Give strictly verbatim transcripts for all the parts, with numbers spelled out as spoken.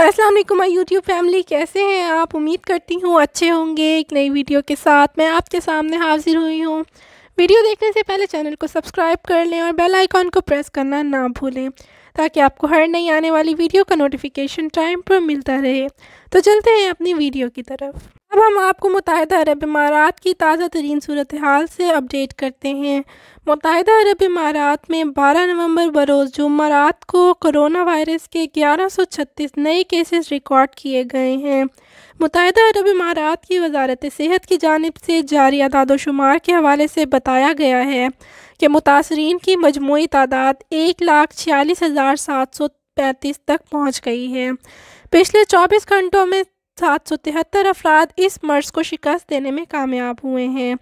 अस्सलाम वालेकुम YouTube family, कैसे हैं आप? उम्मीद करती हूँ अच्छे होंगे। एक नई वीडियो के साथ मैं आपके सामने हाजिर हुई हूँ। वीडियो देखने से पहले चैनल को सब्सक्राइब कर लें और बेल आइकॉन को प्रेस करना ना भूलें ताकि आपको हर नई आने वाली वीडियो का नोटिफिकेशन टाइम पर मिलता रहे। तो चलते हैं अपनी वीडियो की तरफ। अब हम आपको मुत्तहिदा अरब इमारात की ताज़ा तरीन सूरत हाल से अपडेट करते हैं। मुत्तहिदा अरब इमारात में बारह नवंबर बरोज़ जुम्मा रात को कोरोना वायरस के ग्यारह सौ छत्तीस नए केसेस रिकॉर्ड किए गए हैं। मुत्तहिदा अरब इमारात की वजारत सेहत की जानिब से जारी आदादोशुमार के हवाले से बताया गया है कि मुतासरीन की मजमूई तादाद एक लाख छियालीस हज़ार सात सौ पैंतीस तक पहुँच गई है। पिछले चौबीस घंटों में सात सौ तिहत्तर अफराद इस मर्ज़ को शिकस्त देने में कामयाब हुए हैं।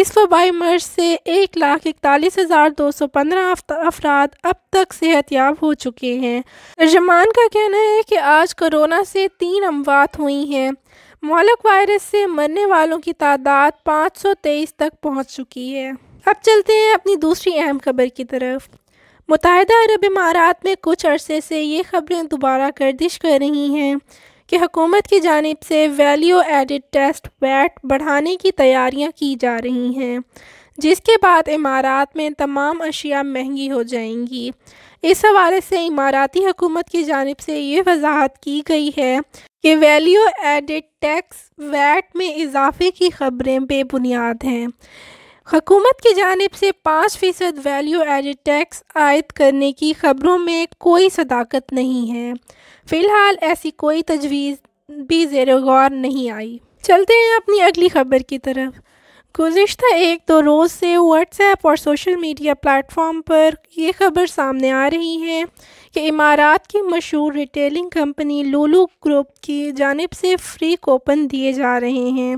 इस वबाई मर्ज़ से एक लाख इकतालीस हज़ार दो सौ पंद्रह अफराद अब तक सेहतयाब हो चुके हैं। तर्जमान का कहना है कि आज कोरोना से तीन अमवात हुई हैं। मोहलक वायरस से मरने वालों की तादाद पाँच सौ तेईस तक पहुँच चुकी है। अब चलते हैं अपनी दूसरी अहम खबर की तरफ। मुत्तहिदा अरब इमारात में कुछ अरसे से ये खबरें दोबारा गर्दिश कर रही हैं कि हुकूमत की जानिब से वैल्यू एडिड टेस्ट वैट बढ़ाने की तैयारियां की जा रही हैं, जिसके बाद इमारात में तमाम अशिया महंगी हो जाएंगी। इस हवाले से इमाराती हुकूमत की जानिब से ये वजाहत की गई है कि वैल्यू एडिड टैक्स वैट में इजाफे की खबरें बेबुनियाद हैं। हुकूमत की जानिब से पाँच फ़ीसद वैल्यू एडिड टैक्स आयद करने की खबरों में कोई सदाकत नहीं है। फ़िलहाल ऐसी कोई तजवीज़ भी ज़ेर गौर नहीं आई। चलते हैं अपनी अगली खबर की तरफ। गुज़िश्ता एक दो रोज़ से व्हाट्सएप और सोशल मीडिया प्लेटफॉर्म पर यह खबर सामने आ रही है कि इमारात की मशहूर रिटेलिंग कंपनी लूलू ग्रुप की जानिब से फ्री कूपन दिए जा रहे हैं,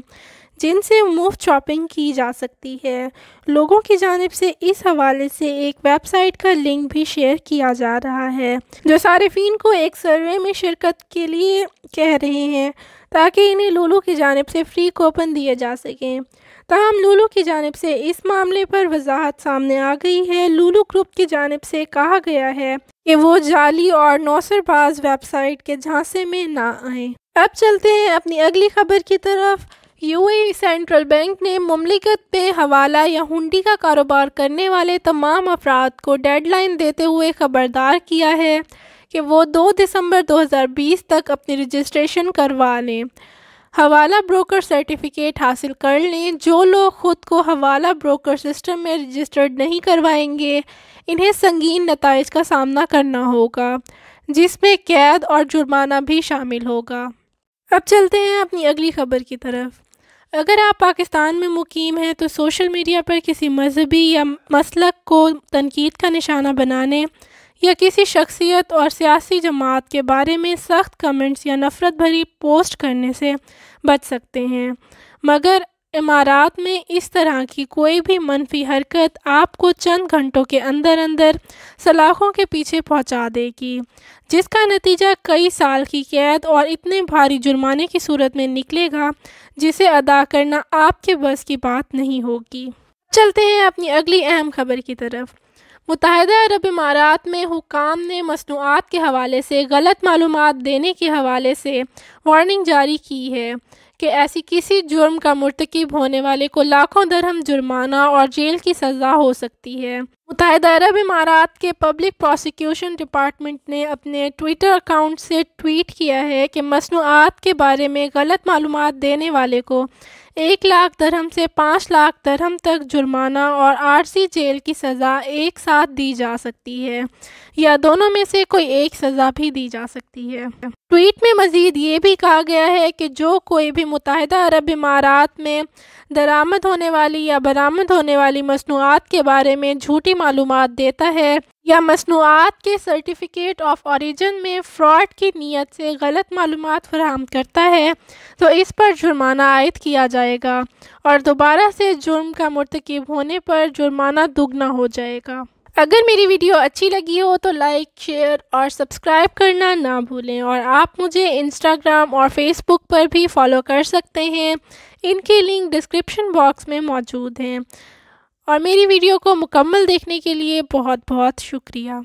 जिनसे मुफ्त शॉपिंग की जा सकती है। लोगों की जानिब से इस हवाले से एक वेबसाइट का लिंक भी शेयर किया जा रहा है, जो सारिफीन को एक सर्वे में शिरकत के लिए कह रहे हैं ताकि इन्हें लूलू की जानिब से फ्री कूपन दिए जा सकें। ताहम लूलू की जानिब से इस मामले पर वजाहत सामने आ गई है। लूलू ग्रुप की जानिब से कहा गया है कि वो जाली और नौसरबाज वेबसाइट के झांसे में ना आए। अब चलते हैं अपनी अगली खबर की तरफ। यूएई सेंट्रल बैंक ने मुमलिकत पे हवाला या हुंडी का कारोबार करने वाले तमाम अफराद को डेडलाइन देते हुए ख़बरदार किया है कि वो दो दिसंबर दो हज़ार बीस तक अपनी रजिस्ट्रेशन करवा लें, हवाला ब्रोकर सर्टिफिकेट हासिल कर लें। जो लोग ख़ुद को हवाला ब्रोकर सिस्टम में रजिस्टर्ड नहीं करवाएंगे, इन्हें संगीन नताइज का सामना करना होगा, जिसमें कैद और जुर्माना भी शामिल होगा। अब चलते हैं अपनी अगली खबर की तरफ। अगर आप पाकिस्तान में मुकीम हैं तो सोशल मीडिया पर किसी मजहबी या मसलक को तनकीद का निशाना बनाने या किसी शख्सियत और सियासी जमात के बारे में सख्त कमेंट्स या नफ़रत भरी पोस्ट करने से बच सकते हैं, मगर इमारात में इस तरह की कोई भी मनफी हरकत आपको चंद घंटों के अंदर अंदर सलाखों के पीछे पहुंचा देगी, जिसका नतीजा कई साल की कैद और इतने भारी जुर्माने की सूरत में निकलेगा जिसे अदा करना आपके बस की बात नहीं होगी। चलते हैं अपनी अगली अहम खबर की तरफ। मुत्तहिदा अरब इमारात में हुकाम ने मसनूआत के हवाले से गलत मालूमात देने के हवाले से वार्निंग जारी की है कि ऐसी किसी जुर्म का मुर्तकिब होने वाले को लाखों दरहम जुर्माना और जेल की सज़ा हो सकती है। मुत्तहिदा अरब इमारात के पब्लिक प्रोसिक्यूशन डिपार्टमेंट ने अपने ट्विटर अकाउंट से ट्वीट किया है कि मसनूआत के बारे में गलत मालूमात देने वाले को एक लाख दरहम से पाँच लाख दरहम तक जुर्माना और आरसी जेल की सज़ा एक साथ दी जा सकती है या दोनों में से कोई एक सज़ा भी दी जा सकती है। ट्वीट में मज़ीद ये भी कहा गया है कि जो कोई भी मुत्तहिदा अरब इमारात में दरामद होने वाली या बरामद होने वाली मसनूआत के बारे में झूठी मालूमात देता है या मसनूआत के सर्टिफिकेट ऑफ ओरिजिन में फ्रॉड की नीयत से गलत मालूमात फराहम करता है तो इस पर जुर्माना आयद किया जाएगा और दोबारा से जुर्म का मुर्तकिब होने पर जुर्माना दुगना हो जाएगा। अगर मेरी वीडियो अच्छी लगी हो तो लाइक, शेयर और सब्सक्राइब करना ना भूलें और आप मुझे इंस्टाग्राम और फेसबुक पर भी फॉलो कर सकते हैं। इनकी लिंक डिस्क्रिप्शन बॉक्स में मौजूद हैं और मेरी वीडियो को मुकम्मल देखने के लिए बहुत बहुत शुक्रिया।